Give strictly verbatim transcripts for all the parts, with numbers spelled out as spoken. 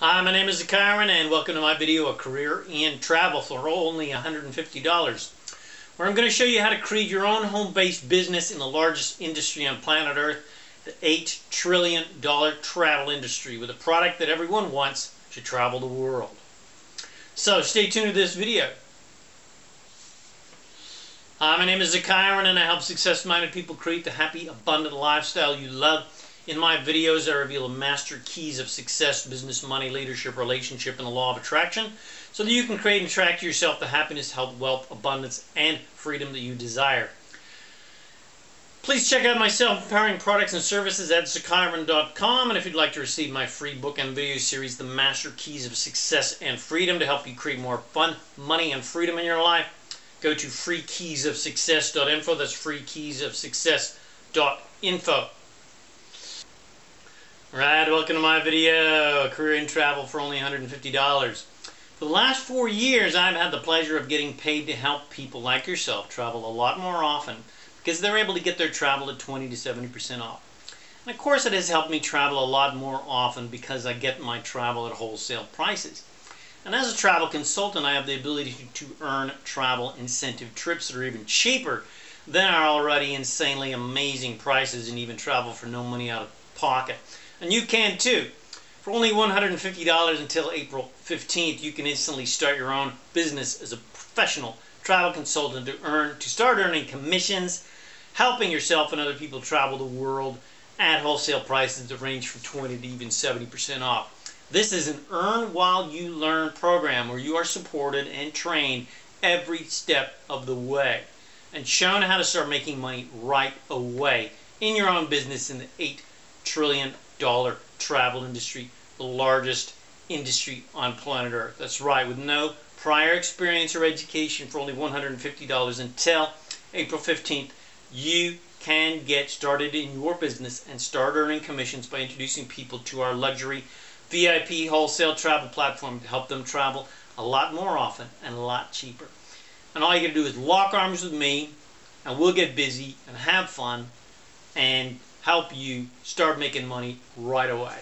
Hi, my name is ZaKaiRan and welcome to my video, A Career in Travel for only one hundred fifty dollars, where I'm going to show you how to create your own home-based business in the largest industry on planet Earth, the eight trillion dollar travel industry, with a product that everyone wants to travel the world. So stay tuned to this video. Hi, my name is ZaKaiRan and I help success-minded people create the happy, abundant lifestyle you love. In my videos, I reveal the master keys of success, business, money, leadership, relationship, and the law of attraction, so that you can create and attract to yourself the happiness, health, wealth, abundance, and freedom that you desire. Please check out my self-empowering products and services at ZaKaiRan dot com, and if you'd like to receive my free book and video series, The Master Keys of Success and Freedom, to help you create more fun, money, and freedom in your life, go to free keys of success dot info. That's free keys of success dot info. Alright, welcome to my video, A Career in Travel for only one hundred fifty dollars. For the last four years, I've had the pleasure of getting paid to help people like yourself travel a lot more often because they're able to get their travel at twenty to seventy percent off. And of course, it has helped me travel a lot more often because I get my travel at wholesale prices. And as a travel consultant, I have the ability to earn travel incentive trips that are even cheaper than our already insanely amazing prices, and even travel for no money out of pocket. And you can too. For only one hundred fifty dollars until April fifteenth, you can instantly start your own business as a professional travel consultant to earn, to start earning commissions, helping yourself and other people travel the world at wholesale prices that range from twenty to even seventy percent off. This is an earn while you learn program where you are supported and trained every step of the way and shown how to start making money right away in your own business in the eight trillion dollar travel industry, the largest industry on planet Earth. That's right, with no prior experience or education, for only one hundred fifty dollars until April fifteenth, you can get started in your business and start earning commissions by introducing people to our luxury V I P wholesale travel platform to help them travel a lot more often and a lot cheaper. And all you gotta do is lock arms with me and we'll get busy and have fun and help you start making money right away.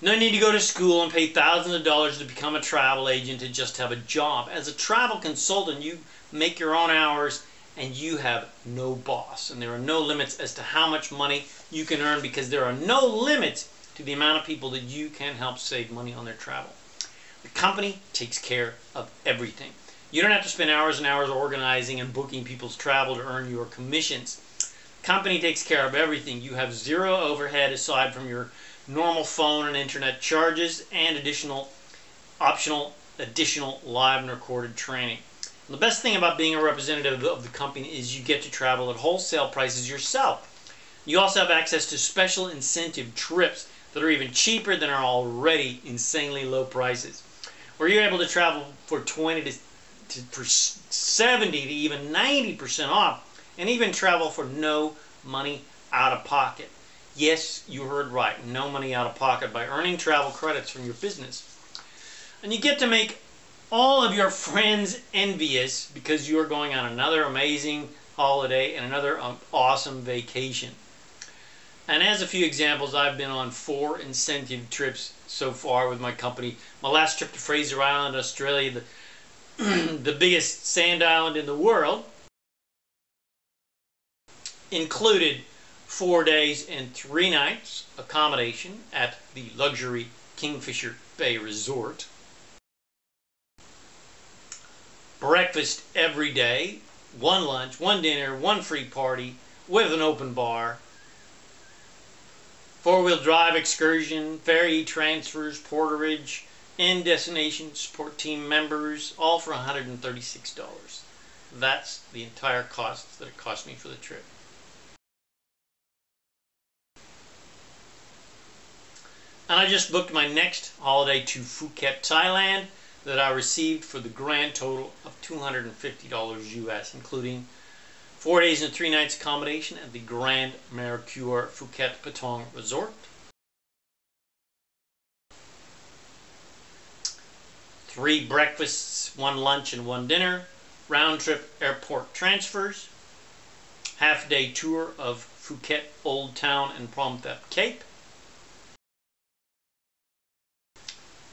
No need to go to school and pay thousands of dollars to become a travel agent and just have a job. As a travel consultant, you make your own hours and you have no boss. And there are no limits as to how much money you can earn because there are no limits to the amount of people that you can help save money on their travel. The company takes care of everything. You don't have to spend hours and hours organizing and booking people's travel to earn your commissions. Company takes care of everything. You have zero overhead aside from your normal phone and internet charges and additional optional additional live and recorded training. And the best thing about being a representative of the company is you get to travel at wholesale prices yourself. You also have access to special incentive trips that are even cheaper than our already insanely low prices, where you're able to travel for twenty to, to for seventy to even ninety percent off, and even travel for no money out of pocket. Yes, you heard right, no money out of pocket, by earning travel credits from your business. And you get to make all of your friends envious because you're going on another amazing holiday and another awesome vacation. And as a few examples, I've been on four incentive trips so far with my company. My last trip to Fraser Island, Australia, the, the biggest sand island in the world, included four days and three nights accommodation at the luxury Kingfisher Bay Resort. Breakfast every day, one lunch, one dinner, one free party with an open bar, four-wheel drive excursion, ferry transfers, porterage, and destination support team members, all for one hundred thirty-six dollars. That's the entire cost that it cost me for the trip. And I just booked my next holiday to Phuket, Thailand, that I received for the grand total of two hundred fifty dollars U S, including four days and three nights accommodation at the Grand Mercure Phuket Patong Resort, three breakfasts, one lunch and one dinner, round trip airport transfers, half day tour of Phuket Old Town and Prompthep Cape,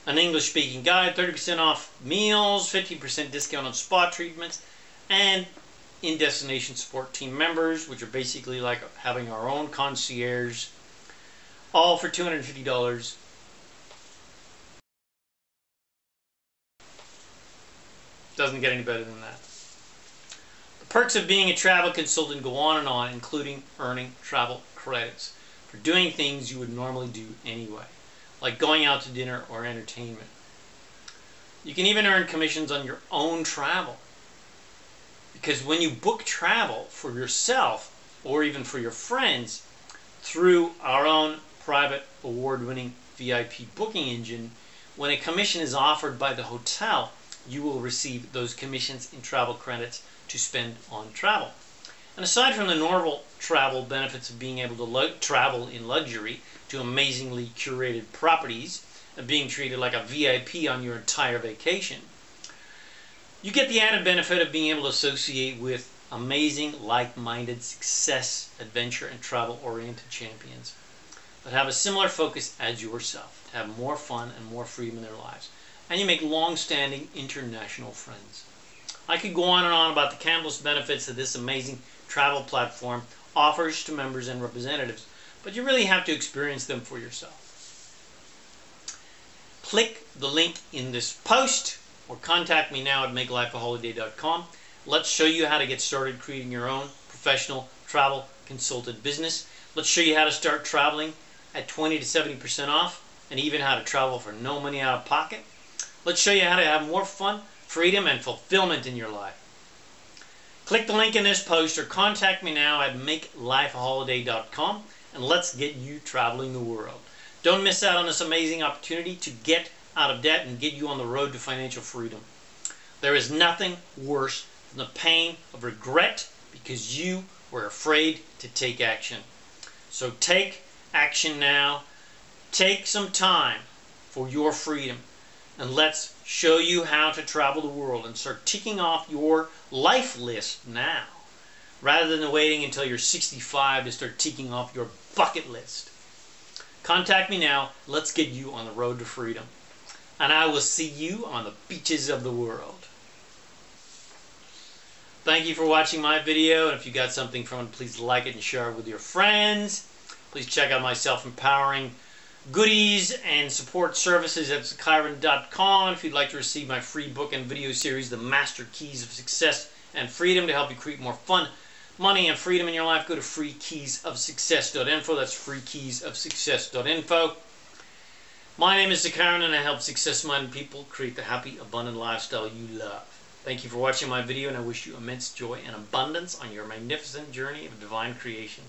an English-speaking guide, thirty percent off meals, fifty percent discount on spa treatments, and in-destination support team members, which are basically like having our own concierge, all for two hundred fifty dollars. Doesn't get any better than that. The perks of being a travel consultant go on and on, including earning travel credits for doing things you would normally do anyway, like going out to dinner or entertainment. You can even earn commissions on your own travel, because when you book travel for yourself or even for your friends through our own private award-winning V I P booking engine, when a commission is offered by the hotel, you will receive those commissions and travel credits to spend on travel. And aside from the normal travel benefits of being able to travel in luxury to amazingly curated properties and being treated like a V I P on your entire vacation, you get the added benefit of being able to associate with amazing, like-minded, success, adventure, and travel-oriented champions that have a similar focus as yourself, to have more fun and more freedom in their lives. And you make long-standing international friends. I could go on and on about the countless benefits that this amazing travel platform offers to members and representatives, but you really have to experience them for yourself. Click the link in this post or contact me now at make life a holiday dot com. Let's show you how to get started creating your own professional travel consultant business. Let's show you how to start traveling at twenty to seventy percent off, and even how to travel for no money out of pocket. Let's show you how to have more fun, freedom, and fulfillment in your life. Click the link in this post or contact me now at make life a holiday dot com, and let's get you traveling the world. Don't miss out on this amazing opportunity to get out of debt and get you on the road to financial freedom. There is nothing worse than the pain of regret because you were afraid to take action. So take action now. Take some time for your freedom. And let's show you how to travel the world and start ticking off your life list now, rather than waiting until you're sixty-five to start ticking off your bucket list. Contact me now. Let's get you on the road to freedom. And I will see you on the beaches of the world. Thank you for watching my video. And if you got something from it, please like it and share it with your friends. Please check out my self-empowering goodies and support services at ZaKaiRan dot com if you'd like to receive my free book and video series, The Master Keys of Success and Freedom, to help you create more fun, money, and freedom in your life. Go to free keys of success dot info. That's free keys of success dot info. My name is ZaKaiRan, and I help success-minded people create the happy, abundant lifestyle you love. Thank you for watching my video, and I wish you immense joy and abundance on your magnificent journey of divine creation.